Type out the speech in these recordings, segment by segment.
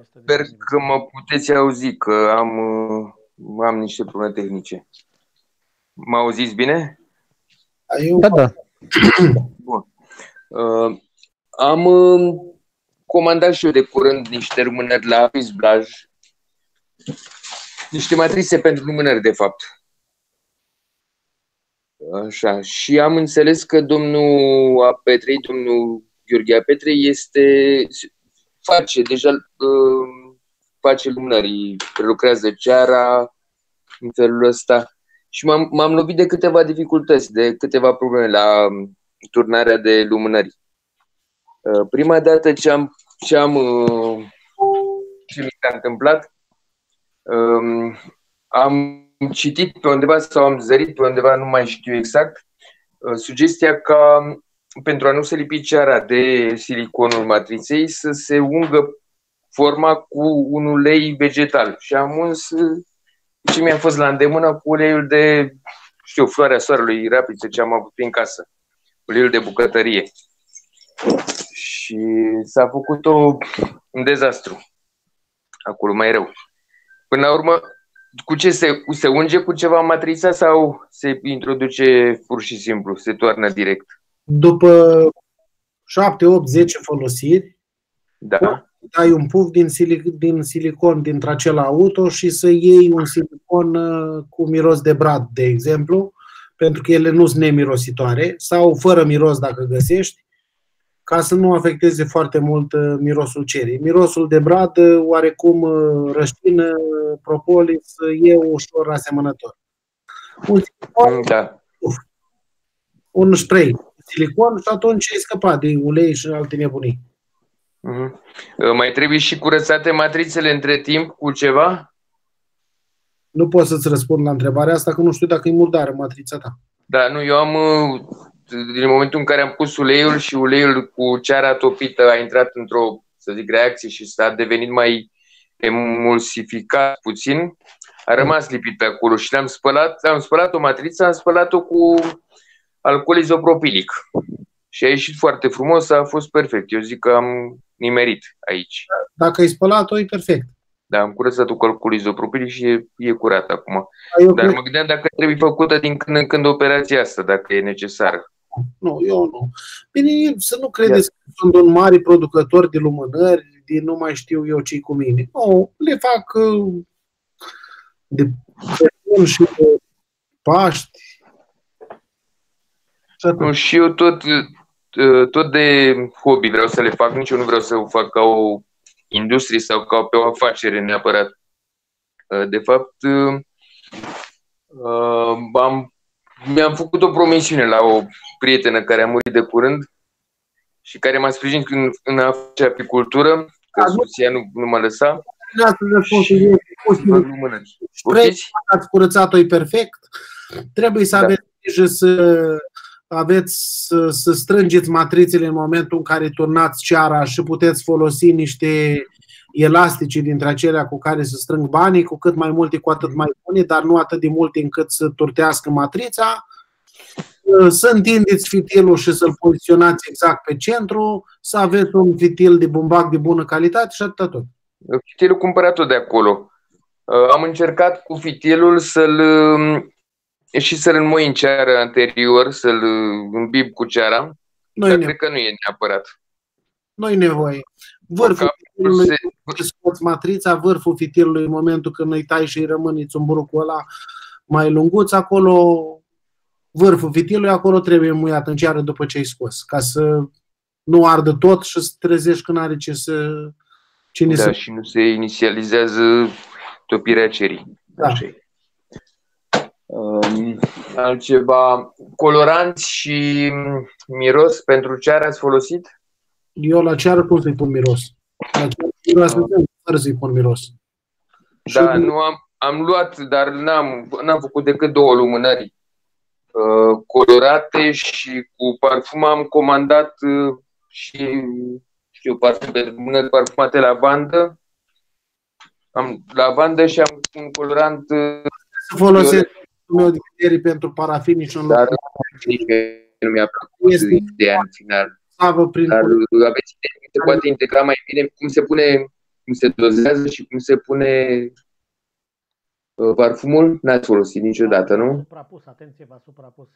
Sper că mă puteți auzi, că am niște probleme tehnice. Mă auziți bine? Da, da. Bun. Am comandat și eu de curând niște lumânări la Apis Blaj. Niște matrițe pentru lumânări, de fapt. Așa. Și am înțeles că domnul Apetrei, domnul Gheorghe Apetrei, face deja face lumânări, prelucrează ceara în felul ăsta. Și m-am lovit de câteva dificultăți, de câteva probleme la turnarea de lumânări. Prima dată ce mi s-a întâmplat, am citit pe undeva sau am zărit pe undeva, nu mai știu exact, sugestia ca pentru a nu se lipi ceara de siliconul matriței să se ungă forma cu un ulei vegetal. Și am uns ce mi-a fost la îndemână cu uleiul de, știu, floarea soarelui, rapiță, ce am avut în casă, uleiul de bucătărie. Și s-a făcut un dezastru. Acolo mai rău. Până la urmă, cu ce se unge? Cu ceva matrița sau se introduce pur și simplu? Se toarnă direct? După 7, 8, 10 folosiri, da. Dai un puf din silicon dintre acela auto și să iei un silicon cu miros de brad, de exemplu, pentru că ele nu sunt nemirositoare, sau fără miros dacă găsești, ca să nu afecteze foarte mult mirosul cerii. Mirosul de brad, oarecum rășină, propolis, e ușor asemănător. Un silicon, da. Un spray silicon și atunci ai scăpat de ulei și alte nebunii. Mai trebuie și curățate matrițele între timp cu ceva? Nu pot să-ți răspund la întrebarea asta, că nu știu dacă e murdară matrița ta. Da, nu, eu am... Din momentul în care am pus uleiul și uleiul cu ceara topită a intrat într-o, să zic, reacție și s-a devenit mai emulsificat puțin, a rămas lipit pe acolo și l-am spălat, am spălat o matriță, am spălat-o cu alcool izopropilic și a ieșit foarte frumos, a fost perfect. Eu zic că am nimerit aici. Dacă ai spălat-o, e perfect. Da, am curățat-o cu alcool izopropilic și e curat acum. Dar mă gândeam dacă trebuie făcută din când în când operația asta, dacă e necesară. Nu, eu nu. Bine, să nu credeți că sunt un mare producător de lumânări, de nu mai știu eu ce-i cu mine. Nu, le fac de Crăciun și de Paști. Nu, și eu tot de hobby vreau să le fac, nici eu nu vreau să o fac ca o industrie sau ca pe o afacere neapărat. De fapt, mi-am făcut o promisiune la o prietenă care a murit de curând și care m-a sprijinit în a face apicultură, că soția nu mă lăsa. Ați curățat-o, e perfect. Trebuie să aveți grijă să strângeți matrițele în momentul în care turnați ceara și puteți folosi niște elastice dintre acelea cu care se strâng banii, cu cât mai multe, cu atât mai bune, dar nu atât de multe încât să turtească matrița. Să întindeți fitilul și să-l poziționați exact pe centru, să aveți un fitil de bumbac de bună calitate și atât tot. Fitilul cumpărat tot de acolo. Am încercat cu fitilul să-l înmoi în ceară anterior, să-l îmbib cu ceara, dar cred că nu e neapărat. Nu-i nevoie. Vârful fitilului, scoți matrița, vârful fitilului, în momentul când îi tai și îi rămâne țumburucul ăla mai lunguț, acolo, vârful fitilului, acolo trebuie muiat în ceară după ce ai scos, ca să nu ardă tot și să trezești când are ce să... Cine da, să... și nu se inițializează topirea cerii. Da. Așa. Altceva, coloranți și miros pentru ceară ați folosit? Eu la ceară nu să-i pun miros. La ceară fără să-i pun miros. Da, nu am luat, dar n-am făcut decât două lumânări colorate și cu parfum. Am comandat și, știu, parfum de lumânări parfumate lavandă. Am lavandă și am un colorant... Să folosesc meu de vedere pentru parafini și un lucru. Dar nu mi-a plăcut ideea în final. Dar aveți idee cum se poate integra mai bine, cum se pune cum se dozează și cum se pune parfumul? N-ați folosit niciodată, nu? V-a suprapus, atenție, v-a suprapus.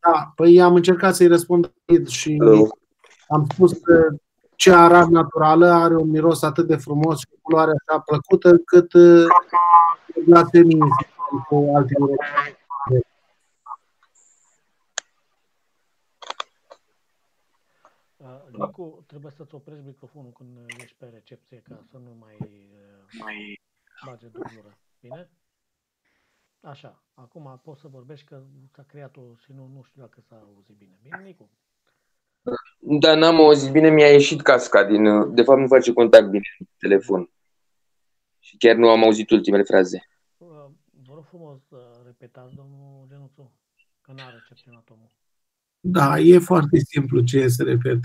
Da, păi am încercat să-i răspund și am spus că cea arar naturală are un miros atât de frumos și o culoare așa plăcută, cât la tenis cu alte miroase. Nicu, trebuie să-ți oprești microfonul când ești pe recepție, ca să nu mai bage dură. Bine? Așa, acum poți să vorbești că s-a creat o și nu știu dacă s-a auzit bine. Bine, Nicu? Da, n-am auzit bine, mi-a ieșit casca din... De fapt nu face contact bine cu telefon. Și chiar nu am auzit ultimele fraze. Vă rog frumos, repetați, domnul Genuțu, că n-a recepționat omul. Da, e foarte simplu ce să repet.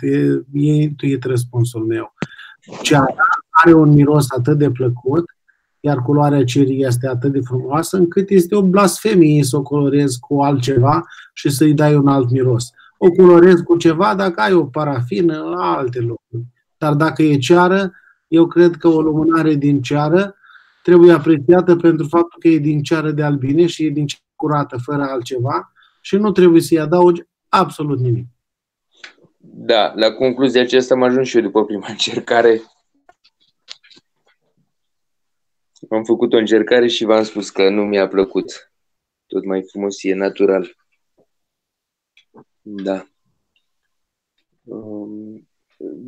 E intuit răspunsul meu. Ceara are un miros atât de plăcut, iar culoarea cerii este atât de frumoasă, încât este o blasfemie să o colorezi cu altceva și să-i dai un alt miros. O colorezi cu ceva dacă ai o parafină la alte lucruri. Dar dacă e ceară, eu cred că o lumânare din ceară trebuie apreciată pentru faptul că e din ceară de albine și e din ceară curată, fără altceva, și nu trebuie să-i adaugi absolut nimic. Da, la concluzia aceasta am ajuns și eu după prima încercare. Am făcut o încercare și v-am spus că nu mi-a plăcut. Tot mai frumos e natural. Da.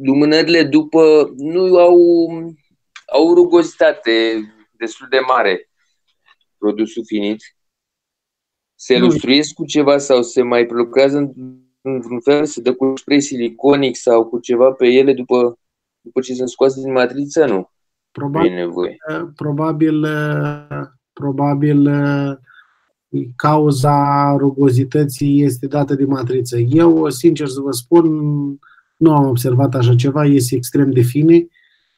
Lumânările după nu au rugozitate destul de mare. Produsul finit. Se lustruiesc cu ceva sau se mai prelucrează într-un fel, se dă cu spray siliconic sau cu ceva pe ele după ce sunt scoase din matriță, nu? Probabil cauza rugozității este dată de matriță. Eu, sincer să vă spun, nu am observat așa ceva, este extrem de fine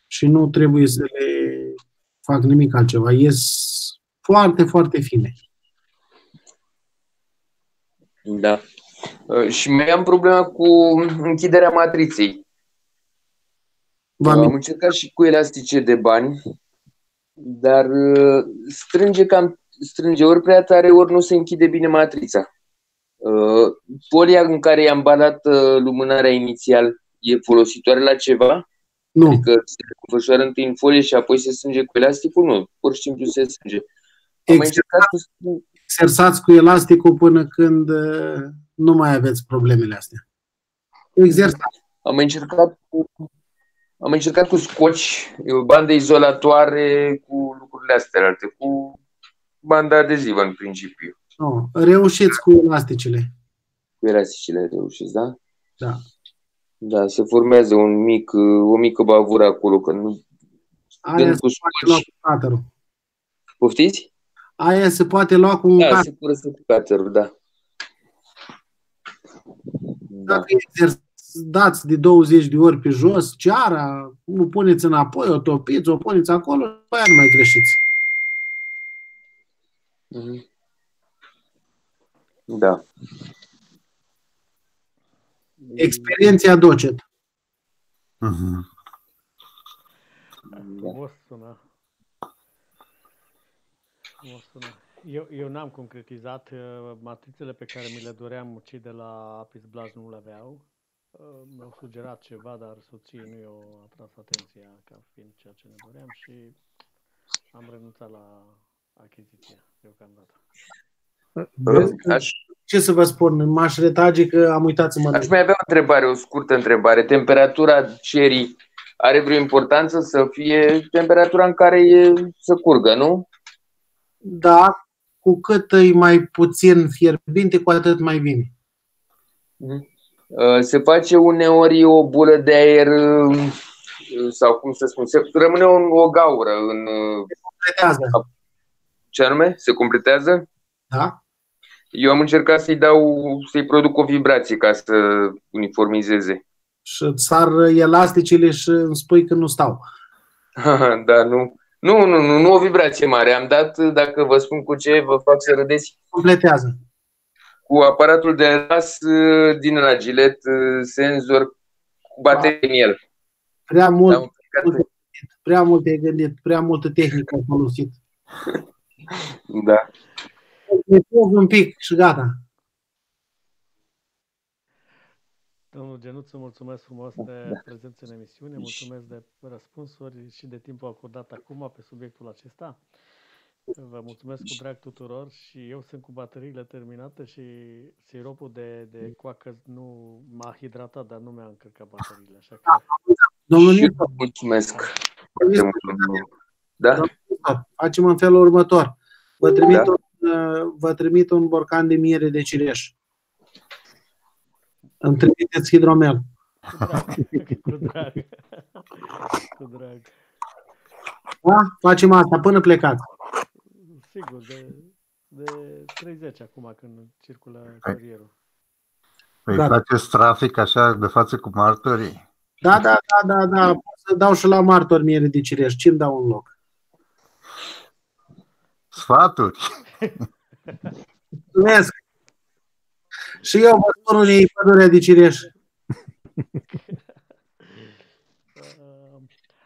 și nu trebuie să le fac nimic altceva. Este foarte, foarte fine. Da. Și mai am problema cu închiderea matriței. Am încercat și cu elastice de bani, dar strânge ori prea tare, ori nu se închide bine matrița. Folia în care i-am balat lumânarea inițial e folositoare la ceva? Nu. Adică se înfășoară întâi în folie și apoi se strânge cu elasticul? Nu, pur și simplu se strânge. Am încercat cu... Exersați cu elasticul până când nu mai aveți problemele astea. Exersați. Am încercat cu scoci, bande izolatoare, cu lucrurile astea, cu banda adezivă în principiu. Nu, reușiți cu elasticele. Cu elasticele reușiți, da? Da. Da, se formează o mică bavură acolo. Că nu... Aia se poate lua cu cutarul. Poftiți? Aia se poate lua cu un cutar. Da, se cu cutarul, da. Dacă dați de 20 de ori pe jos ceara, o puneți înapoi, o topiți, o puneți acolo, pe aia nu mai greșiți. Da. Experiența docet. O sună. Eu n-am concretizat matrițele pe care mi le doream, cei de la Apis Blaj nu le aveau. Mi-au sugerat ceva, dar soții nu i-au atras atenția ca fiind ceea ce ne doream și am renunțat la achiziția deocamdată. Ce să vă spun? M-aș retrage că am uitat să mă... Aș mai avea o întrebare, o scurtă întrebare. Temperatura cerii are vreo importanță să fie temperatura în care să curgă, nu? Da, cu cât e mai puțin fierbinte, cu atât mai bine. Se face uneori o bulă de aer sau cum să spun, rămâne o gaură în... Se completează. Ce anume? Se completează? Da. Eu am încercat să-i produc o vibrație ca să uniformizeze. Și sar elasticele și îmi spui că nu stau. Da, nu. Nu, o vibrație mare. Am dat, dacă vă spun cu ce, vă fac să râdeți. Completează. Cu aparatul de las din la gilet, senzor, cu baterie în el. Prea mult, Prea mult ai gândit, prea multă tehnică ai folosit. Da. Ne pun un pic și gata. Domnul Genuțu, mulțumesc frumos de prezență în emisiune, mulțumesc de răspunsuri și de timpul acordat acum pe subiectul acesta. Vă mulțumesc cu drag tuturor și eu sunt cu bateriile terminate și siropul de coacă nu m-a hidratat, dar nu mi-a încărcat bateriile. Așa că... Domnul Nistor, mulțumesc. Da? Facem în felul următor. Vă trimit un borcan de miere de cireș. Îmi trimiteți hidromel. Cu drag. Da? Facem asta până plecați. Sigur, de 30 acum când circulă carierul. Păi da. Faceți trafic așa de față cu martorii? Da. Pot să dau și la martori miere de cireș. Ce-mi dau un loc? Sfaturi. Mulțumesc. Și eu vă spun unii pădurea de cireș.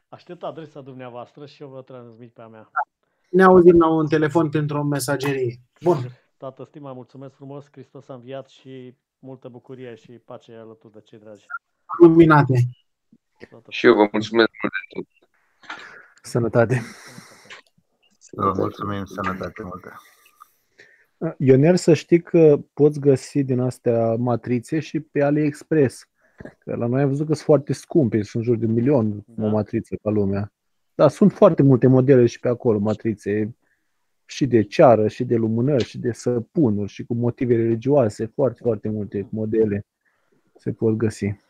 Aștept adresa dumneavoastră și eu vă transmit pe a mea. Ne auzim la un telefon pentru o mesagerie. Bun. Tată stima, mulțumesc frumos. Hristos a înviat și multă bucurie și pace alături de cei dragi. Luminate. Și eu vă mulțumesc mult de tot. Sănătate. Vă mulțumim, sănătate multă. Ionel, să știi că poți găsi din astea matrițe și pe AliExpress. Că la noi am văzut că sunt foarte scumpe, sunt în jur de 1.000.000 o matriță pe lumea. Dar sunt foarte multe modele și pe acolo, matrițe și de ceară, și de lumânări, și de săpunuri, și cu motive religioase, foarte, foarte multe modele se pot găsi.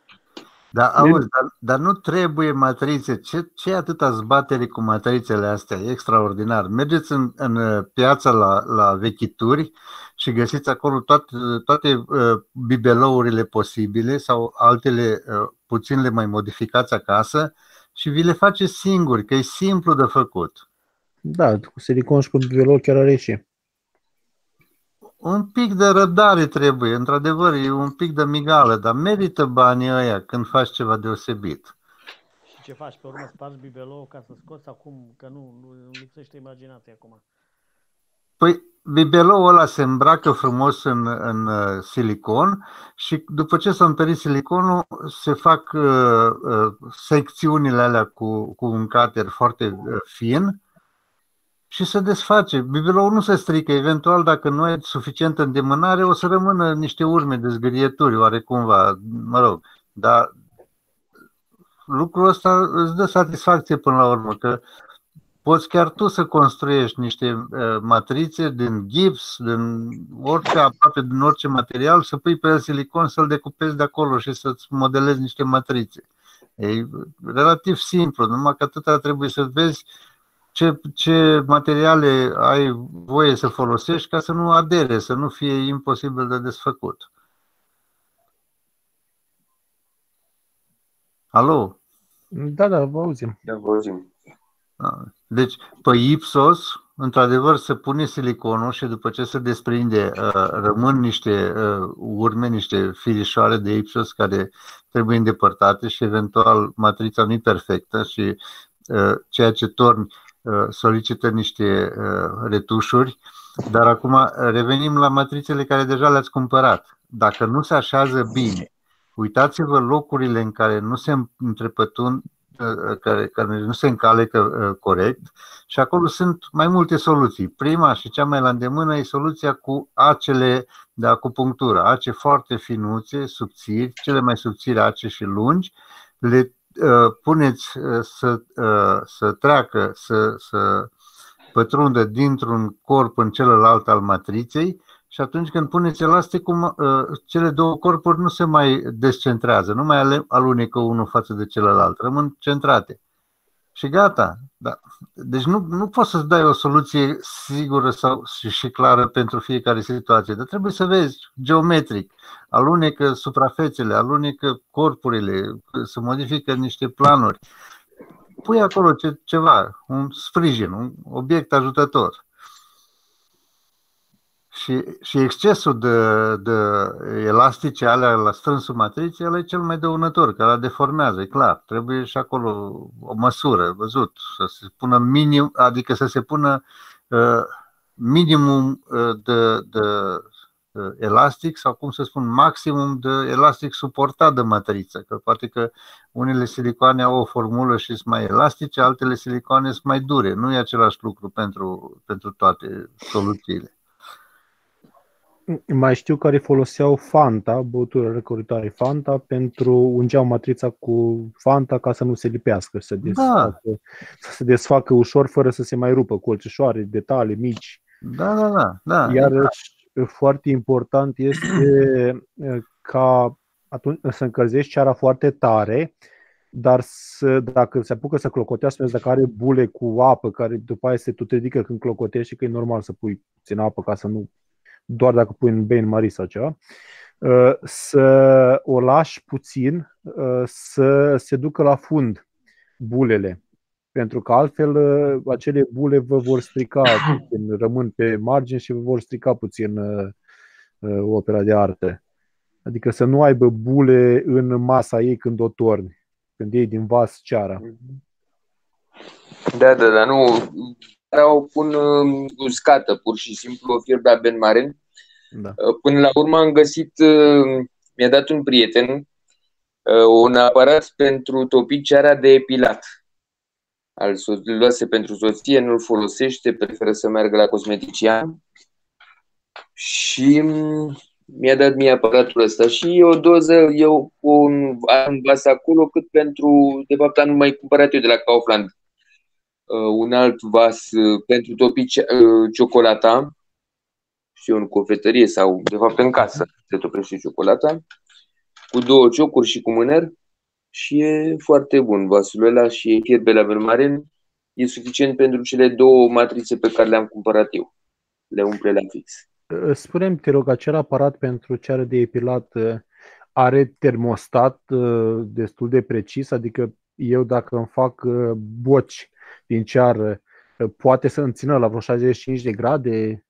Da, auzi, dar nu trebuie matrițe. Ce atâta zbatere cu matrițele astea? E extraordinar. Mergeți în piața la vechituri și găsiți acolo toate bibelourile posibile sau altele puțin le mai modificați acasă și vi le faceți singuri, că e simplu de făcut. Da, cu silicon și cu bibelou chiar are și. Un pic de răbdare trebuie, într-adevăr, e un pic de migală, dar merită banii ăia când faci ceva deosebit. Și ce faci? Pe urmă spargi bibelou ca să scoți acum, că nu lipsește imaginația acum. Păi bibelou ăla se îmbracă frumos în silicon și după ce s-a întărit siliconul se fac secțiunile alea cu un cutter foarte fin. Și se desface. Bibeloul nu se strică. Eventual, dacă nu ai suficientă îndemânare, o să rămână niște urme de zgârieturi, oarecumva, mă rog. Dar lucrul ăsta îți dă satisfacție până la urmă, că poți chiar tu să construiești niște matrițe din gips, din orice, aproape din orice material, să pui pe el silicon, să-l decupezi de acolo și să-ți modelezi niște matrițe. E relativ simplu, numai că atâta trebuie să vezi ce materiale ai voie să folosești ca să nu adere, să nu fie imposibil de desfăcut. Alo? Da, vă auzim. Deci, pe Ipsos, într-adevăr, se pune siliconul și după ce se desprinde, rămân niște urme, niște firișoare de Ipsos care trebuie îndepărtate și eventual matrița nu e perfectă și ceea ce torni solicită niște retușuri, dar acum revenim la matrițele care deja le-ați cumpărat. Dacă nu se așează bine, uitați-vă locurile în care nu se întrepătun, care nu se încalecă corect și acolo sunt mai multe soluții. Prima și cea mai la îndemână e soluția cu acele de acupunctură, ace foarte finuțe, subțiri, cele mai subțiri ace și lungi, le puneți să treacă, să pătrundă dintr-un corp în celălalt al matriței și atunci când puneți elasticul, cele două corpuri nu se mai descentrează, nu mai alunecă unul față de celălalt, rămân centrate. Și gata. Da. Deci nu poți să-ți dai o soluție sigură sau și clară pentru fiecare situație, dar trebuie să vezi geometric. Alunecă suprafețele, alunecă corpurile, se modifică niște planuri. Pui acolo ceva, un sprijin, un obiect ajutător. Și excesul de elastice alea la strânsul matricii, ăla e cel mai dăunător, că ăla deformează, e clar. Trebuie și acolo o măsură, văzut, să se pună minim, adică să se pună minimum de elastic sau, cum să spun, maximum de elastic suportat de matriță. Că poate că unele silicoane au o formulă și sunt mai elastice, altele silicoane sunt mai dure. Nu e același lucru pentru toate soluțiile. Mai știu care foloseau Fanta, băutură răcoritoare Fanta, pentru ungeau matrița cu Fanta ca să nu se lipească, să se desfacă ușor fără să se mai rupă, colțișoare, detalii mici. Da. Iarăși, foarte important este ca atunci să încălzești ceara foarte tare, dar dacă se apucă să clocotească, dacă are bule cu apă, care după aia se tot ridică când clocotești și că e normal să pui în apă ca să nu... doar dacă pui în bain marie sau ceva, să o lași puțin să se ducă la fund bulele, pentru că altfel acele bule vă vor strica puțin, rămân pe margini și vă vor strica puțin opera de artă. Adică să nu aibă bule în masa ei când o torni, când iei din vas ceara. Da, nu... o pun uscată, pur și simplu, o fierbea Ben Maren. Da. Până la urmă am găsit, mi-a dat un prieten, un aparat pentru topit ceara de epilat. Îl luase pentru soție, nu-l folosește, preferă să meargă la cosmetician. Și mi-a dat mie aparatul ăsta și o doză, eu am vas acolo cât pentru, de fapt, am mai cumpărat eu de la Kaufland un alt vas pentru topit ciocolata, știu, în cofetărie sau, de fapt, în casă se topește ciocolata, cu 2 ciocuri și cu mâner, și e foarte bun vasul ăla și fierbe la vermaren, e suficient pentru cele 2 matrițe pe care le-am cumpărat eu, le umple la fix. Spune-mi, te rog, acel aparat pentru ceară de epilat are termostat destul de precis, adică eu dacă îmi fac boci din ceară, poate să îmi țină la vreo 65 de grade?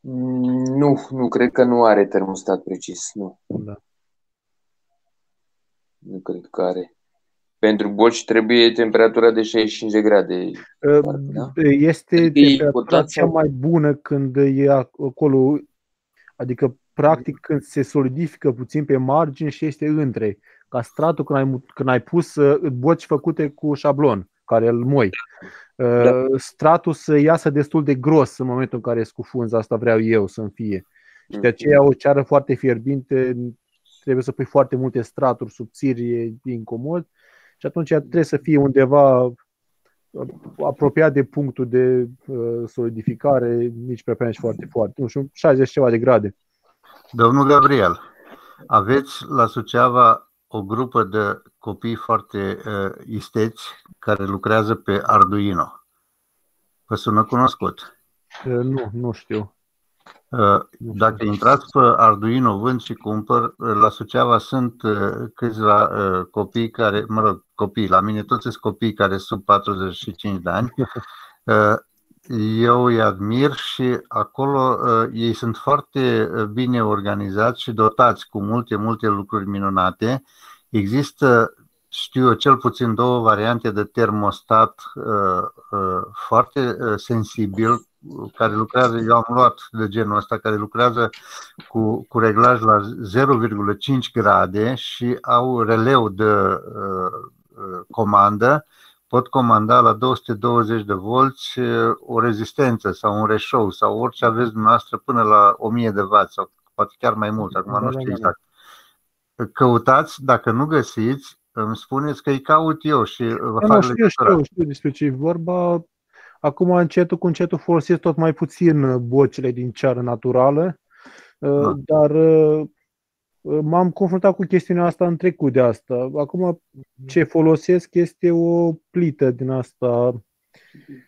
Nu, cred că nu are termostat precis, nu. Da. Nu cred că are. Pentru boci trebuie temperatura de 65 de grade. Este temperatura cea mai bună când e acolo, adică practic când se solidifică puțin pe margini și este între. Ca stratul când ai pus boci făcute cu șablon, care îl moi. Da. Stratul să iasă destul de gros în momentul în care scufunzi, asta vreau eu să-mi fie. Și de aceea o ceară foarte fierbinte, trebuie să pui foarte multe straturi subțiri din comod și atunci trebuie să fie undeva apropiat de punctul de solidificare, nici prea nici foarte, nu știu, 60 ceva de grade. Domnul Gabriel, aveți la Suceava o grupă de copii foarte isteți care lucrează pe Arduino. Vă sună cunoscut? Nu știu. Dacă intrați pe Arduino, vând și cumpăr, la Suceava sunt câțiva copii care, mă rog, copii, la mine toți sunt copii care sub 45 de ani. Eu îi admir și acolo ei sunt foarte bine organizați și dotați cu multe lucruri minunate. Există, știu eu, cel puțin 2 variante de termostat foarte sensibil, care lucrează, eu am luat de genul ăsta, care lucrează cu reglaj la 0,5 grade și au releu de comandă. Pot comanda la 220 de volți o rezistență sau un reșou sau orice aveți dumneavoastră până la 1000 de W sau poate chiar mai mult, acum nu știu exact. Căutați, dacă nu găsiți, îmi spuneți că îi caut eu și vă fac lectura. Știu despre ce e vorba. Acum încetul cu încetul folosesc tot mai puțin bocile din ceară naturală, dar... m-am confruntat cu chestiunea asta în trecut de asta. Acum ce folosesc este o plită din asta.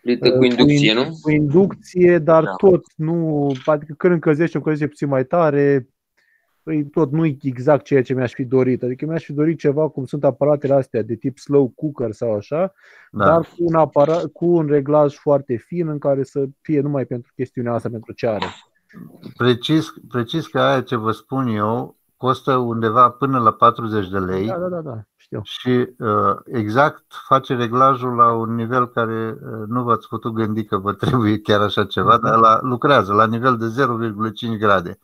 Plită cu inducție, nu? Cu inducție, dar da. Tot nu. Adică când încălzește puțin mai tare. tot nu exact ceea ce mi-aș fi dorit. Adică mi-aș fi dorit ceva cum sunt aparatele astea de tip slow cooker sau așa, da, dar cu un aparat, cu un reglaj foarte fin în care să fie numai pentru chestiunea asta, pentru ce are. Precis că aia ce vă spun eu costă undeva până la 40 de lei. Da, da, da, da. Știu. Și exact face reglajul la un nivel care nu v-ați putut gândi că vă trebuie chiar așa ceva, dar lucrează la nivel de 0,5 grade.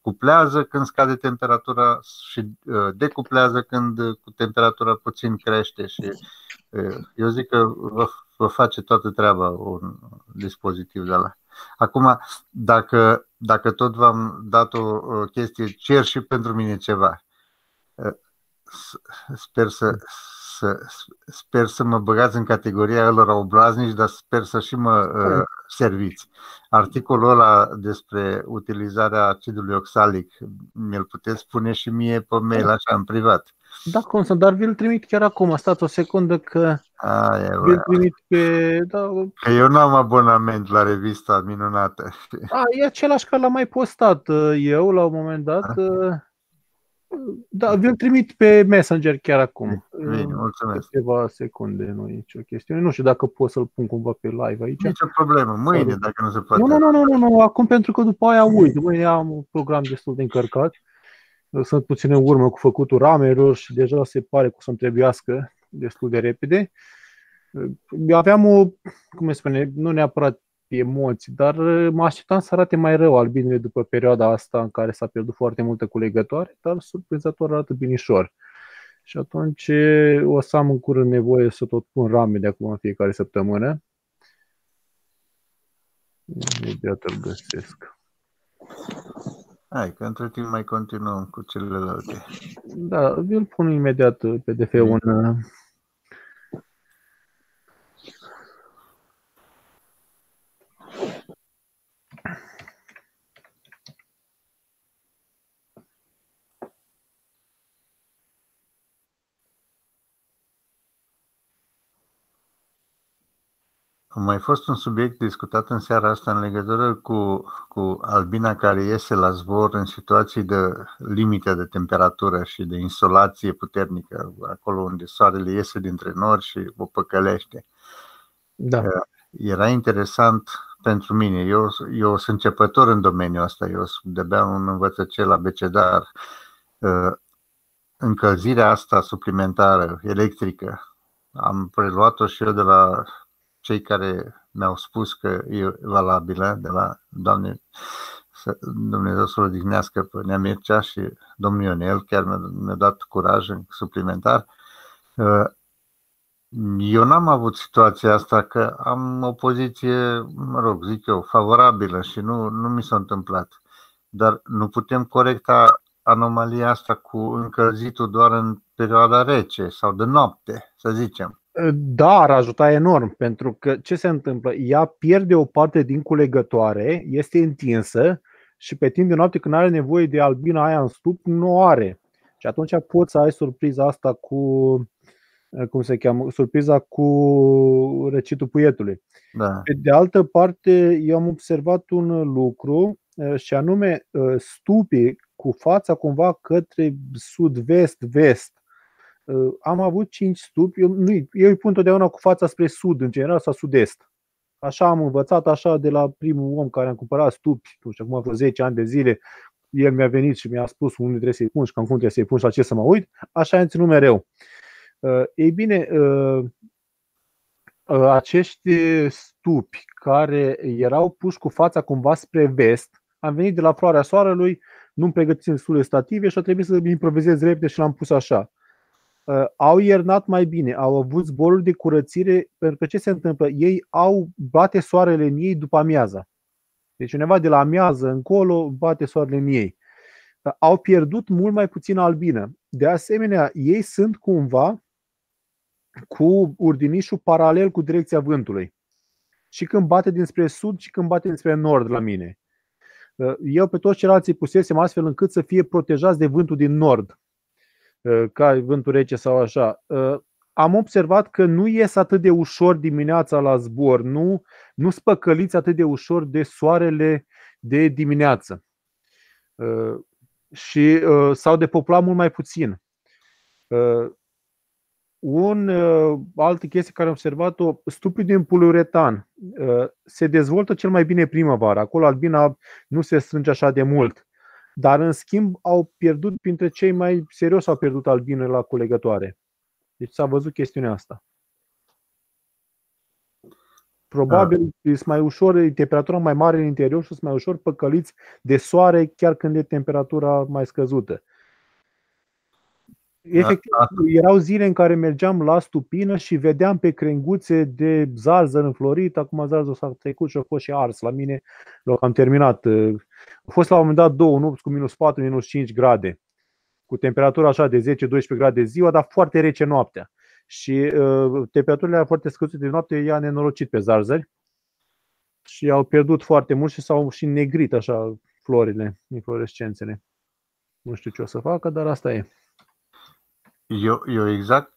Cuplează când scade temperatura și decuplează când temperatura puțin crește și eu zic că vă face toată treaba un dispozitiv de ăla. Acum, dacă tot v-am dat o chestie, cer și pentru mine ceva. Sper să mă băgați în categoria lor obraznici, dar sper să și mă serviți. Articolul ăla despre utilizarea acidului oxalic, mi-l puteți spune și mie pe mail, așa, în privat. Da, Constant, dar vi-l trimit chiar acum. Stați o secundă că vi-l trimit pe... Da. Că eu nu am abonament la revista minunată. A, e același care l-am mai postat eu la un moment dat. Da, vi-l trimit pe Messenger chiar acum. Bine, mulțumesc. Câteva secunde, nu e nicio chestiune. Nu știu dacă pot să-l pun cumva pe live aici. Nici o problemă, mâine dacă nu se poate. Nu, acum pentru că după aia uit. Mâine am un program destul de încărcat. Sunt puțin în urmă cu făcutul ramelor și deja se pare că o să-mi trebuiască destul de repede. Aveam o, cum se spune, nu neapărat emoții, dar mă așteptam să arate mai rău albinele după perioada asta în care s-a pierdut foarte multă culegătoare, dar surprinzător arată binișor. Și atunci o să am în curând nevoie să tot pun rame de acum în fiecare săptămână. Imediat îl găsesc. Hai, că între timp mai continuăm cu celelalte. Da, vi-l pun imediat PDF-ul în... A mai fost un subiect discutat în seara asta în legătură cu albina care iese la zbor în situații de limite de temperatură și de insolație puternică, acolo unde soarele iese dintre nori și o păcălește. Da. Era interesant pentru mine. Eu sunt începător în domeniul ăsta, eu sunt de-abia un învățăcel abecedar. Încălzirea asta suplimentară, electrică, am preluat-o și eu de la cei care mi-au spus că e valabilă, de la Doamne, Dumnezeu să-l odihnească pe Nea Mircea și domnul Ionel, chiar mi-a dat curaj suplimentar. Eu n-am avut situația asta că am o poziție, mă rog, zic eu, favorabilă și nu mi s-a întâmplat. Dar nu putem corecta anomalia asta cu încălzitul doar în perioada rece sau de noapte, să zicem. Da, ar ajuta enorm, pentru că ce se întâmplă? Ea pierde o parte din culegătoare, este întinsă și pe timp de noapte când are nevoie de albina aia în stup, nu o are. Și atunci poți să ai surpriza asta cu, cum se cheamă, surpriza cu răcitul puietului. Da. Pe de altă parte, eu am observat un lucru și anume stupii cu fața cumva către sud-vest-vest. Am avut 5 stupi, eu îi pun totdeauna cu fața spre sud, în general, sau sud-est. Așa am învățat, așa de la primul om care am cumpărat stupi, nu știu, acum vreo 10 ani de zile, el mi-a venit și mi-a spus unde trebuie să-i pun și cam cum trebuie să-i pun și la ce să mă uit, așa am ținut mereu. Ei bine, acești stupi care erau puși cu fața cumva spre vest, am venit de la floarea soarelui, nu-mi pregătisem destule stative și a trebuit să improvizez repede și l-am pus așa. Au iernat mai bine, au avut zboruri de curățire, pentru că ce se întâmplă? Ei bate soarele în ei după amiaza. Deci undeva de la amiază încolo bate soarele în ei. Au pierdut mult mai puțin albină. De asemenea, ei sunt cumva cu urdinișul paralel cu direcția vântului. Și când bate dinspre sud și când bate dinspre nord la mine. Eu pe toți ceilalți îi pusesem astfel încât să fie protejați de vântul din nord, ca vântul rece sau așa. Am observat că nu ies atât de ușor dimineața la zbor, nu spăcăliți atât de ușor de soarele de dimineață. și s-au depoplat mult mai puțin. Altă chestie care am observat-o, stupiul din poliuretan se dezvoltă cel mai bine primăvara. Acolo albina nu se strânge așa de mult, dar în schimb au pierdut, printre cei mai serios au pierdut albinele la culegătoare. Deci s-a văzut chestiunea asta. Probabil este mai ușor, e temperatura mai mare în interior și sunt mai ușor păcăliți de soare chiar când e temperatura mai scăzută. Efectiv, erau zile în care mergeam la stupină și vedeam pe crenguțe de zarzăr înflorit. Acum zarzărul s-a trecut și a fost și ars la mine. Am terminat. A fost la un moment dat 2 nopți cu -4, -5 grade, cu temperatura așa de 10-12 grade ziua, dar foarte rece noaptea. Și temperaturile foarte scăzute de noapte i-a nenorocit pe zarzări și au pierdut foarte mult și s-au și negrit așa florile, inflorescențele. Nu știu ce o să facă, dar asta e. Eu exact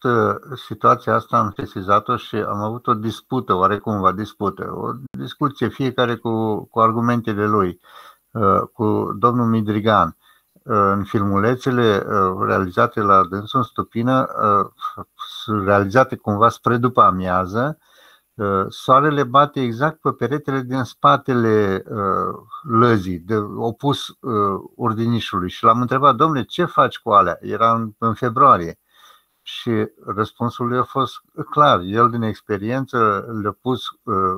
situația asta am sesizat-o și am avut o dispută, oarecumva dispută, o discuție fiecare cu argumentele lui, cu domnul Midrigan. În filmulețele realizate la dânsul în stupină, realizate cumva spre după amiază, soarele bate exact pe peretele din spatele lăzii, de opus ordinișului. Și l-am întrebat, domnule, ce faci cu alea? Era în februarie. Și răspunsul lui a fost clar. El, din experiență, le-a pus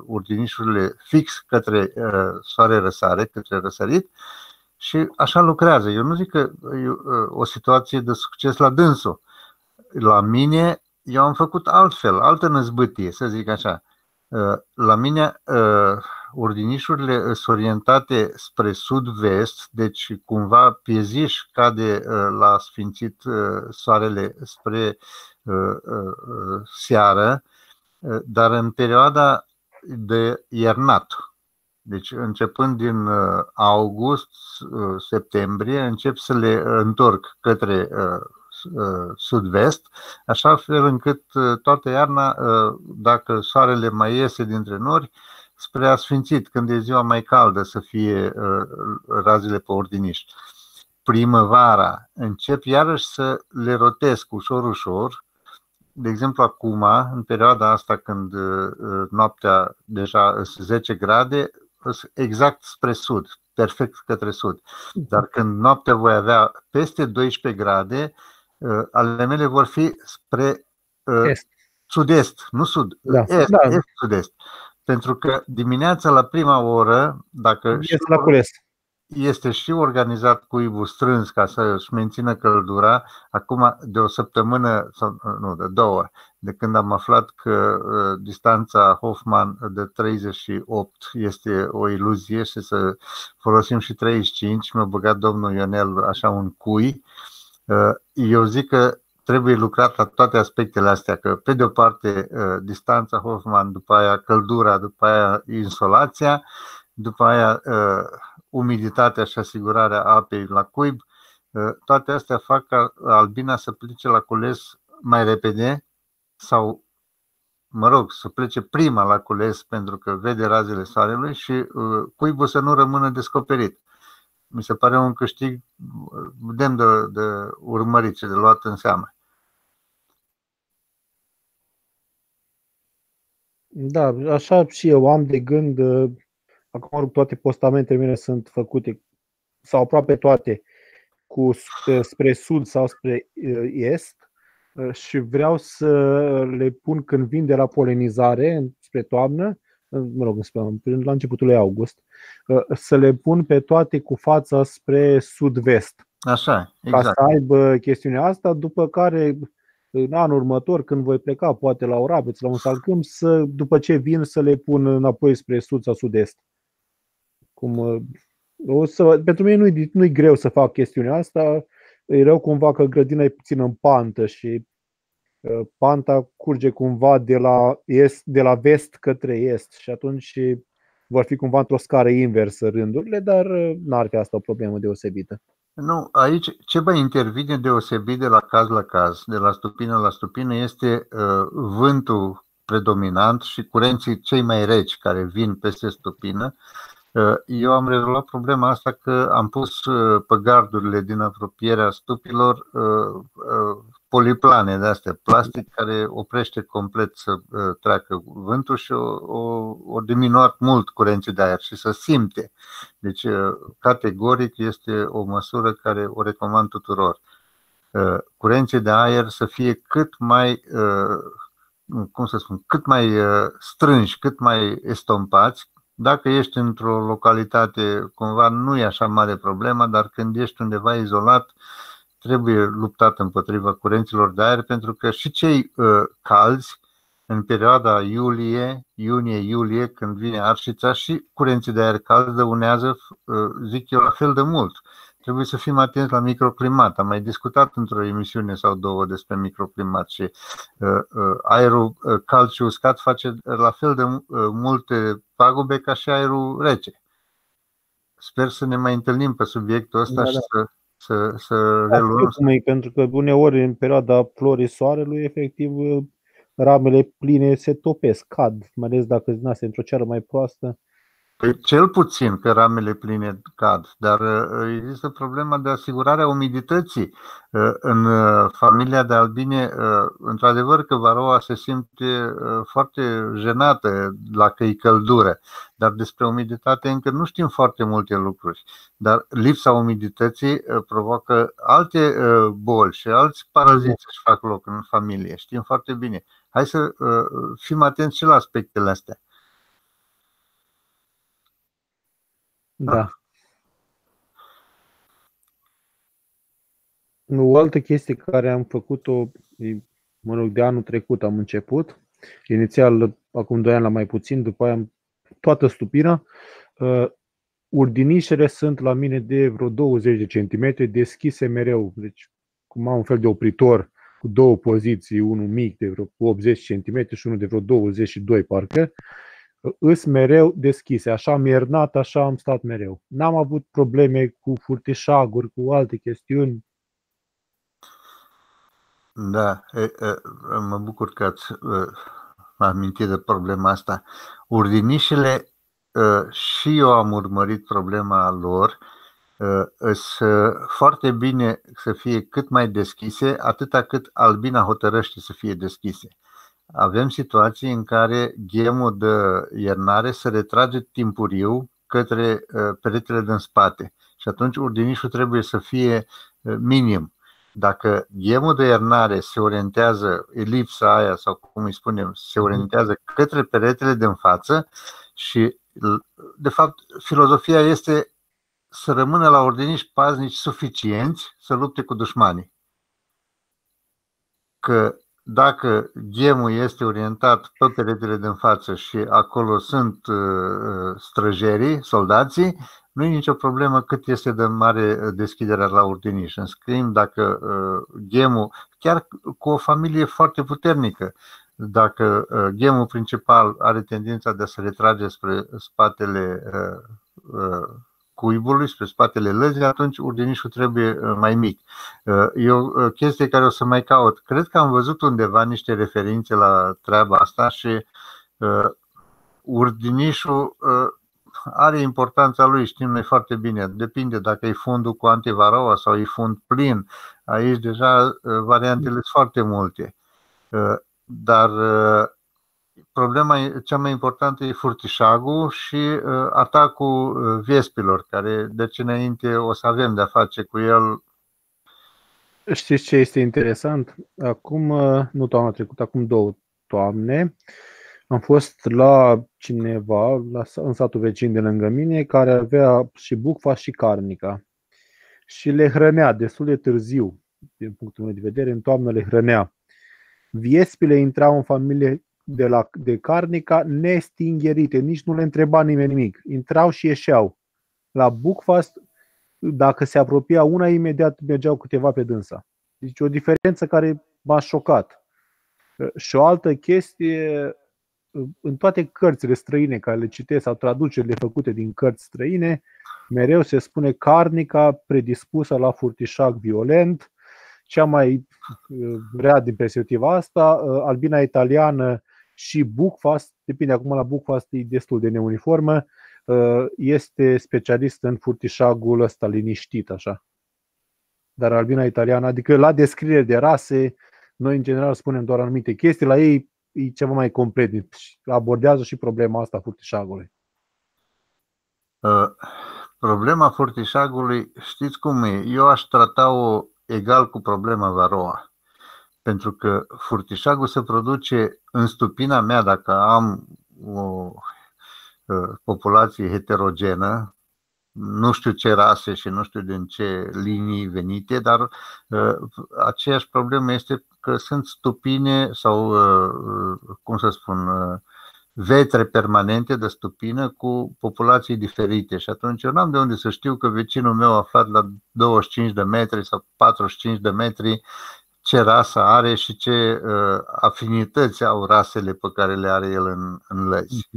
ordinișurile fix către soare răsare, către răsărit, și așa lucrează. Eu nu zic că e o situație de succes la dânsul. La mine, eu am făcut altfel, altă năzbâtie, să zic așa. La mine, ordinișurile sunt orientate spre sud-vest, deci cumva Pieziș cade la sfințit soarele spre seară, dar în perioada de iernat. Deci începând din august, septembrie, încep să le întorc către sud-vest, așa fel încât toată iarna, dacă soarele mai iese dintre nori, spre asfințit, când e ziua mai caldă, să fie razele pe ordiniș. Primăvara încep iarăși să le rotesc ușor-ușor. De exemplu, acum, în perioada asta când noaptea deja sunt 10 grade, exact spre sud, perfect către sud. Dar când noaptea voi avea peste 12 grade, ale mele vor fi spre sud-est, nu sud, est-sud-est. Pentru că dimineața la prima oră, dacă este și organizat cuibul strâns ca să își mențină căldura, acum de o săptămână, sau nu, de 2, de când am aflat că distanța Hoffman de 38 este o iluzie și să folosim și 35, mi-a băgat domnul Ionel așa un cui. Eu zic că trebuie lucrat la toate aspectele astea, că pe de o parte distanța Hoffman, după aia căldura, după aia insolația, după aia umiditatea și asigurarea apei la cuib. Toate astea fac ca albina să plece la cules mai repede sau, mă rog, să plece prima la cules pentru că vede razele soarelui și cuibul să nu rămână descoperit. Mi se pare un câștig demn de urmărit și de luat în seamă. Da, așa și eu am de gând. Acum toate postamentele mele sunt făcute, sau aproape toate, spre sud sau spre est, și vreau să le pun când vin de la polenizare, spre toamnă, mă rog, la începutul lui august, să le pun pe toate cu fața spre sud-vest. Așa, exact. Ca să aibă chestiunea asta, după care în anul următor, când voi pleca poate la Orabeț, la un salcâm, după ce vin să le pun înapoi spre sud sau sud-est. Pentru mine nu-i greu să fac chestiunea asta. E rău cumva că grădina e puțin în pantă și panta curge cumva de la vest către est și atunci vor fi cumva într-o scară inversă rândurile, dar n-ar fi asta o problemă deosebită. Nu, aici ce mai intervine deosebit de la caz la caz, de la stupină la stupină, este vântul predominant și curenții cei mai reci care vin peste stupină Eu am rezolvat problema asta că am pus pe gardurile din apropierea stupilor poliplane de astea, plastic, care oprește complet să treacă vântul și o diminuat mult curentul de aer și să simte. Deci, categoric, este o măsură care o recomand tuturor. Curenții de aer să fie cât mai, cât mai strânși, cât mai estompați. Dacă ești într-o localitate, cumva nu e așa mare problema, dar când ești undeva izolat, trebuie luptat împotriva curenților de aer, pentru că și cei calzi, în perioada iunie-iulie, când vine arșița, și curenții de aer calzi dăunează, zic eu, la fel de mult. Trebuie să fim atenți la microclimat. Am mai discutat într-o emisiune sau două despre microclimat și aerul cald și uscat face la fel de multe pagube ca și aerul rece. Sper să ne mai întâlnim pe subiectul ăsta, da, și să reluăm. Pentru că uneori în perioada florii soarelui, efectiv, ramele pline se topesc, cad, mai ales dacă zinase într-o ceară mai proastă. Cel puțin că ramele pline cad, dar există problema de asigurare a umidității. În familia de albine, într-adevăr că varoa se simte foarte jenată dacă e căldură, dar despre umiditate încă nu știm foarte multe lucruri. Dar lipsa umidității provoacă alte boli și alți paraziți își fac loc în familie. Știm foarte bine. Hai să fim atenți și la aspectele astea. Da. O altă chestie care am făcut-o, mă rog, de anul trecut am început. Inițial, acum 2 ani la mai puțin, după aia toată stupirea. Urdinișele sunt la mine de vreo 20 de centimetri, deschise mereu. Deci, cum am un fel de opritor cu două poziții, unul mic de vreo 80 cm și unul de vreo 22 parcă. Îs mereu deschise, așa am iernat, așa am stat mereu. N-am avut probleme cu furtișaguri, cu alte chestiuni. Da, mă bucur că ați amintit de problema asta. Urdinișele, și eu am urmărit problema lor, sunt foarte bine să fie cât mai deschise, atâta cât albina hotărăște să fie deschise. Avem situații în care ghemul de iernare se retrage timpuriu către peretele din spate și atunci urdinișul trebuie să fie minim. Dacă ghemul de iernare se orientează, elipsa aia sau cum îi spunem, se orientează către peretele din față și, de fapt, filozofia este să rămână la urdiniși paznici suficienți să lupte cu dușmanii. Că dacă ghemul este orientat pe peretele din față și acolo sunt străjerii, soldații, nu e nicio problemă cât este de mare deschiderea la urdiniș. În schimb, dacă ghemul, chiar cu o familie foarte puternică, dacă ghemul principal are tendința de a se retrage spre spatele cuibului, spre spatele lăzii, atunci urdinișul trebuie mai mic. E o chestie care o să mai caut. Cred că am văzut undeva niște referințe la treaba asta și urdinișul are importanța lui, știm noi foarte bine. Depinde dacă e fundul cu antivaroa sau e fund plin. Aici deja variantele sunt foarte multe. Dar problema cea mai importantă e furtișagul și atacul viespilor, care deci înainte o să avem de-a face cu el. Știți ce este interesant? Acum, nu toamna trecută, acum 2 toamne, am fost la cineva, în satul vecin de lângă mine, care avea și Buckfast și Carnika. Și le hrănea destul de târziu, din punctul meu de vedere, în toamnă le hrănea. Viespile intrau în familie de Carnica nestingherite, nici nu le întreba nimeni nimic. Intrau și ieșeau. La Buckfast, dacă se apropia una, imediat mergeau câteva pe dânsa. Deci o diferență care m-a șocat. Și o altă chestie, în toate cărțile străine care le citesc sau traducerile făcute din cărți străine, mereu se spune Carnica predispusă la furtișag violent. Cea mai rea din perspectiva asta, albina italiană și Buckfast, depinde acum, la Buckfast e destul de neuniformă, este specialist în furtișagul ăsta liniștit, așa. Dar albina italiană, adică la descriere de rase, noi în general spunem doar anumite chestii, la ei e ceva mai complet, abordează și problema asta a furtișagului. Problema furtișagului, știți cum e? Eu aș trata-o egal cu problema Varroa. Pentru că furtișagul se produce în stupina mea, dacă am o populație heterogenă, nu știu ce rase și nu știu din ce linii venite, dar aceeași problemă este că sunt stupine sau, cum să spun, vetre permanente de stupină cu populații diferite și atunci eu n-am de unde să știu că vecinul meu aflat la 25 de metri sau 45 de metri ce rasă are și ce afinități au rasele pe care le are el în legi.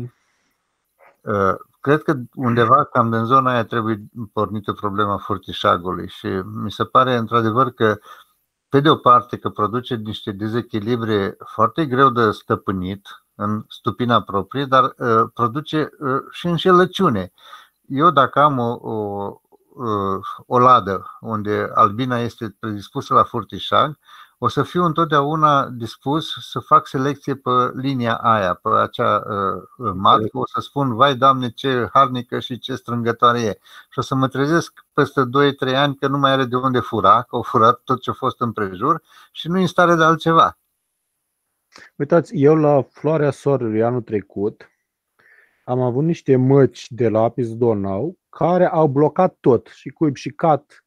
Cred că undeva cam din zona aia trebuie pornită problema furtișagului și mi se pare într-adevăr că pe de o parte că produce niște dezechilibre foarte greu de stăpânit în stupina proprie, dar produce și înșelăciune. Eu dacă am o ladă unde albina este predispusă la furtișag, o să fiu întotdeauna dispus să fac selecție pe linia aia, pe acea marcă, o să spun, vai Doamne, ce harnică și ce strângătoare e. Și o să mă trezesc peste 2-3 ani că nu mai are de unde fura, că au furat tot ce a fost împrejur și nu e în stare de altceva. Uitați, eu la Floarea Soarelui anul trecut am avut niște măci de la Apis Donau care au blocat tot, și cuib și cat.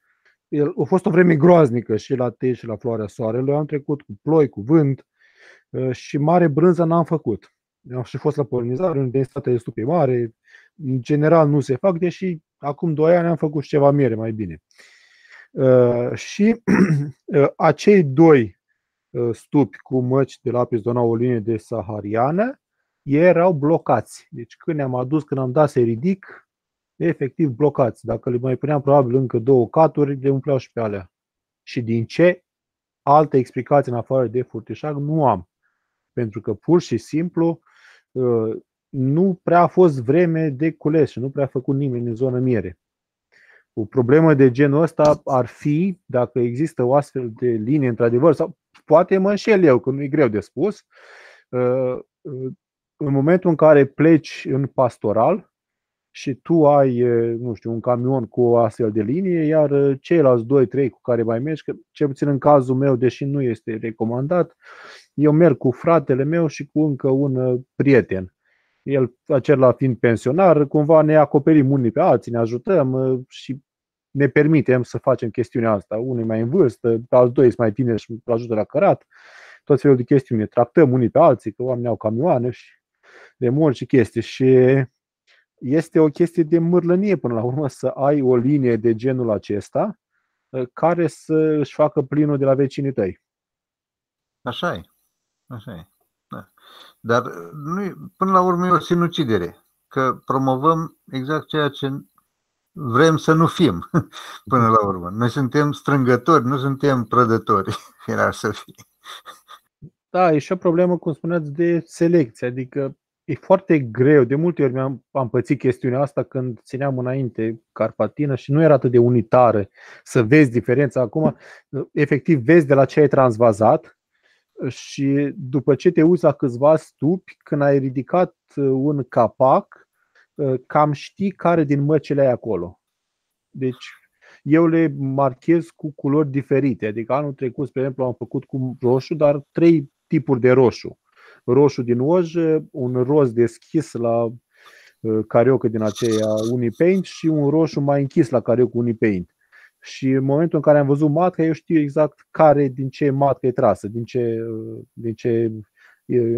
A fost o vreme groaznică și la Tei și la Floarea Soarelui, am trecut cu ploi, cu vânt și mare brânză n-am făcut. Am și fost la polinizare, în densitate de stupe mare, în general nu se fac, deși acum 2 ani am făcut și ceva miere mai bine. Și acei 2 stupi cu măci de Lapis Donau, o linie de Sahariana, erau blocați. Deci când ne-am adus, când am dat să ridic, efectiv blocați. Dacă le mai puneam probabil încă 2 caturi, le umpleau și pe alea. Și din ce alte explicații în afară de furtișag nu am. Pentru că pur și simplu nu prea a fost vreme de cules și nu prea a făcut nimeni în zonă miere. O problemă de genul ăsta ar fi dacă există o astfel de linie într-adevăr, sau poate mă înșel eu, că nu e greu de spus, în momentul în care pleci în pastoral și tu ai, nu știu, un camion cu o astfel de linie, iar ceilalți 2-3 cu care mai mergi, că cel puțin în cazul meu, deși nu este recomandat, eu merg cu fratele meu și cu încă un prieten. El, acela fiind pensionar, cumva ne acoperim unii pe alții, ne ajutăm și ne permitem să facem chestiunea asta. Unii mai în vârstă, alți 2 sunt mai tineri și îl ajută la cărat. Tot felul de chestiuni, ne tractăm unii pe alții, că oamenii au camioane și remorci și chestii. Și este o chestie de mârlănie până la urmă să ai o linie de genul acesta care să își facă plinul de la vecinii tăi. Așa e, așa e. Da. Dar până la urmă e o sinucidere, că promovăm exact ceea ce vrem să nu fim până la urmă. Noi suntem strângători, nu suntem prădători, era să fie. Da, e și o problemă, cum spuneați, de selecție, adică e foarte greu. De multe ori am pățit chestiunea asta când țineam înainte Carpatina și nu era atât de unitară să vezi diferența. Acum, efectiv, vezi de la ce ai transvazat și după ce te uzi la câțiva stupi, când ai ridicat un capac, cam știi care din măcile ai acolo. Deci eu le marchez cu culori diferite. Adică anul trecut, spre exemplu, am făcut cu roșu, dar 3 tipuri de roșu. Roșu din oj, un roz deschis la cariocă din aceea Unipaint și un roșu mai închis la cariocă Unipaint. Și în momentul în care am văzut matca, eu știu exact care din ce matcă e trasă, din ce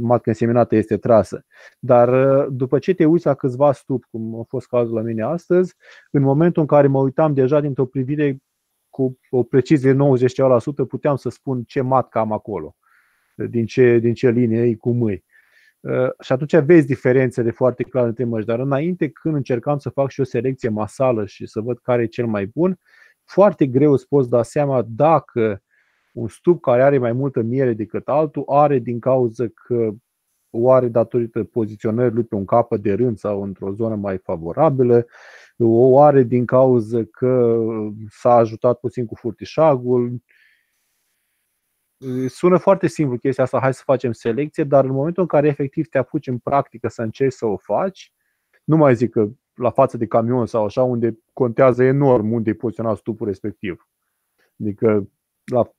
matcă înseminată este trasă. Dar după ce te uiți la câțiva stupi, cum a fost cazul la mine astăzi, în momentul în care mă uitam deja dintr-o privire cu o precizie 90% puteam să spun ce matcă am acolo, din ce linie e cu mâini. Și atunci vezi diferențele foarte clare între măci. Dar înainte, când încercam să fac și o selecție masală și să văd care e cel mai bun, foarte greu îți poți da seama dacă un stup care are mai multă miere decât altul are din cauza că oare datorită poziționării lui pe un capăt de rând sau într-o zonă mai favorabilă, oare din cauza că s-a ajutat puțin cu furtișagul. Sună foarte simplu chestia asta, hai să facem selecție, dar în momentul în care efectiv te apuci în practică să încerci să o faci, nu mai zic că la față de camion sau așa, unde contează enorm unde e poziționat stupul respectiv. Adică la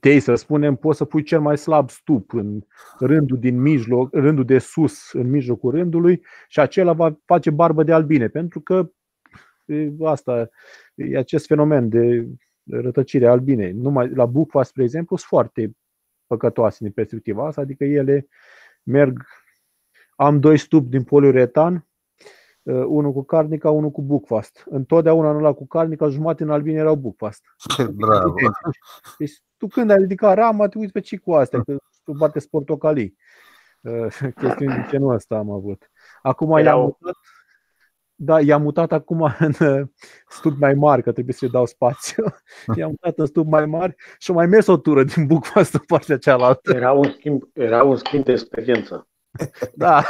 tei, să spunem, poți să pui cel mai slab stup în rândul din mijloc, rândul de sus în mijlocul rândului și acela va face barbă de albine, pentru că asta e acest fenomen de rătăcire albine. Numai la Buckfast, spre exemplu, sunt foarte păcătoase din perspectiva asta, adică ele merg, am doi stupi din poliuretan, unul cu Carnica, unul cu Buckfast. Întotdeauna în ăla cu Carnica, jumate în albine erau Buckfast. Bravo. Deci tu când ai ridicat rama, te uiți pe ce cu astea, că tu bate portocalii. Chestiuni de genul ăsta am avut. Acum i-am mutat. Da, i-am mutat acum în stup mai mari, că trebuie să-i dau spațiu. I-am mutat în stup mai mari și am mai mers o tură din Buckfast în partea cealaltă. Era un schimb de experiență. Da.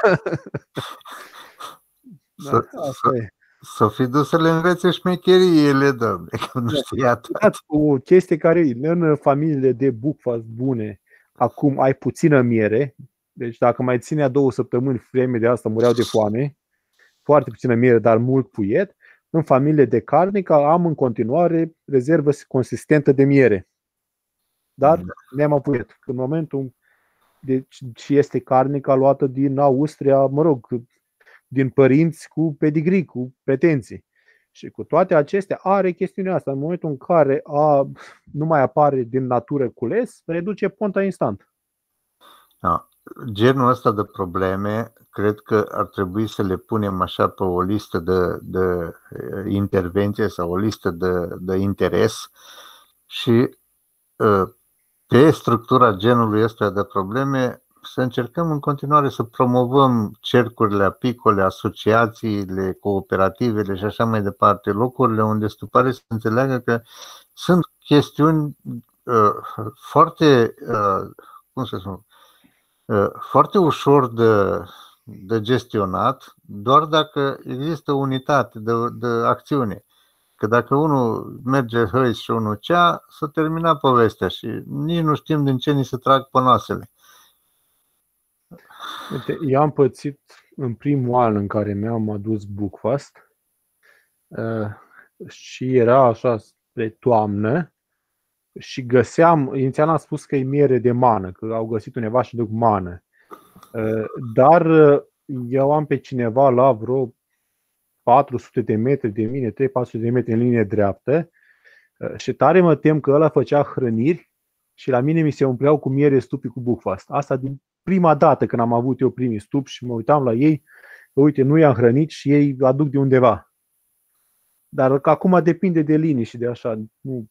Să fi dus să le învețe șmecheriile, Doamne, că nu știa tot. O chestie care în familiile de Buckfast bune, acum ai puțină miere, deci dacă mai ținea 2 săptămâni vreme de asta, mureau de foame, foarte puțină miere, dar mult puiet. În familie de Carnica am în continuare rezervă consistentă de miere, dar ne-am apuiet. În momentul, deci este Carnica luată din Austria, mă rog, din părinți cu pedigrii, cu pretenții. Și cu toate acestea are chestiunea asta. În momentul în care nu mai apare din natură cules, reduce ponta instant. Da. Genul ăsta de probleme cred că ar trebui să le punem așa pe o listă de intervenție sau o listă de interes și pe structura genului ăsta de probleme să încercăm în continuare să promovăm cercurile apicole, asociațiile, cooperativele și așa mai departe, locurile unde stupare să înțeleagă că sunt chestiuni foarte, cum să spun, foarte ușor de gestionat, doar dacă există unitate de acțiune. Că dacă unul merge hăi și unul cea, s-a terminat povestea și nici nu știm din ce ni se trag pănoasele. Eu am pățit în primul an în care mi-am adus Buckfast și era așa spre toamnă și găseam, inițial am spus că e miere de mană, că au găsit uneva și duc mană, dar eu am pe cineva la vreo 400 de metri de mine, 3-400 de metri în linie dreaptă și tare mă tem că ăla făcea hrăniri și la mine mi se umpleau cu miere stupii cu Buckfast. Asta din prima dată când am avut eu primii stupi și mă uitam la ei, uite, nu i-am hrănit și ei aduc de undeva. Dar că acum depinde de linii și de așa. Nu.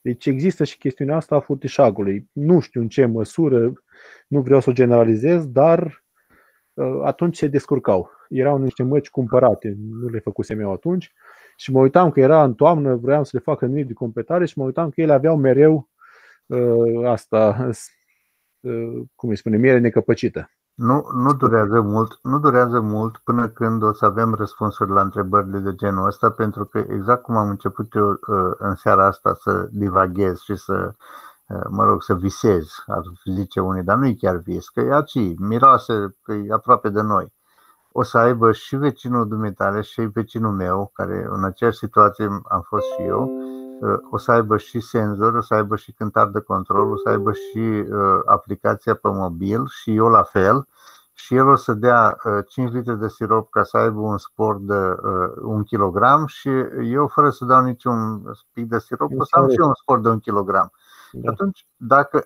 Deci există și chestiunea asta a furtișagului. Nu știu în ce măsură, nu vreau să o generalizez, dar atunci se descurcau. Erau niște măci cumpărate, nu le făcusem eu atunci. Și mă uitam că era în toamnă, vreau să le fac hrăniri de completare și mă uitam că ele aveau mereu asta, cum îi spune, miere necăpăcită. Nu durează mult până când o să avem răspunsuri la întrebările de genul ăsta, pentru că exact cum am început eu în seara asta să divaghez și să, mă rog, să visez, ar zice unii, dar nu-i chiar vis, că e aici, miroase, că e aproape de noi. O să aibă și vecinul dumitale și vecinul meu, care în aceeași situație am fost și eu, o să aibă și senzor, o să aibă și cântar de control, o să aibă și aplicația pe mobil și eu la fel. Și el o să dea 5 litri de sirop ca să aibă un spor de 1 kg și eu, fără să dau niciun pic de sirop, o să am și eu un spor de 1 kg.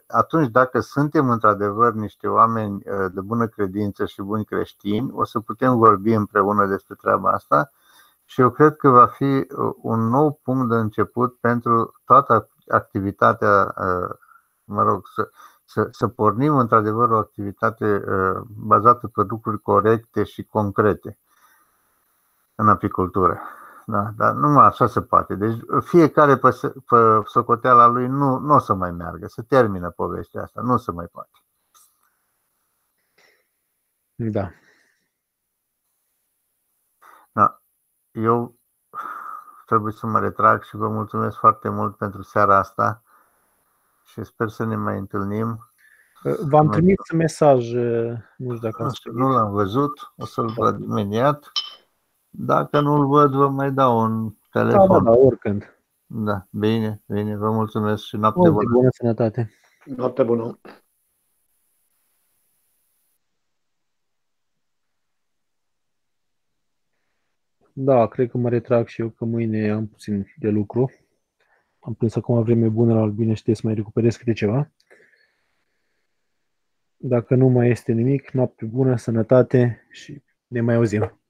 Atunci, dacă suntem într-adevăr niște oameni de bună credință și buni creștini, o să putem vorbi împreună despre treaba asta. Și eu cred că va fi un nou punct de început pentru toată activitatea, mă rog, să pornim într-adevăr o activitate bazată pe lucruri corecte și concrete în apicultură. Da, dar numai așa se poate. Deci fiecare pe socoteala lui nu o să mai meargă, se termină povestea asta, nu se mai poate. Da. Da. Eu trebuie să mă retrag și vă mulțumesc foarte mult pentru seara asta și sper să ne mai întâlnim. V-am trimis mesaj, nu știu dacă nu l-am văzut, o să-l văd imediat. Dacă nu-l văd, vă mai dau un telefon. Da, da, oricând. Da, bine, bine, vă mulțumesc și noapte bună. Bună sănătate. Noapte bună. Da, cred că mă retrag și eu, că mâine am puțin de lucru. Am prins acum vreme bună la Albine și trebuie să mai recuperez câte ceva. Dacă nu mai este nimic, noapte bună, sănătate și ne mai auzim.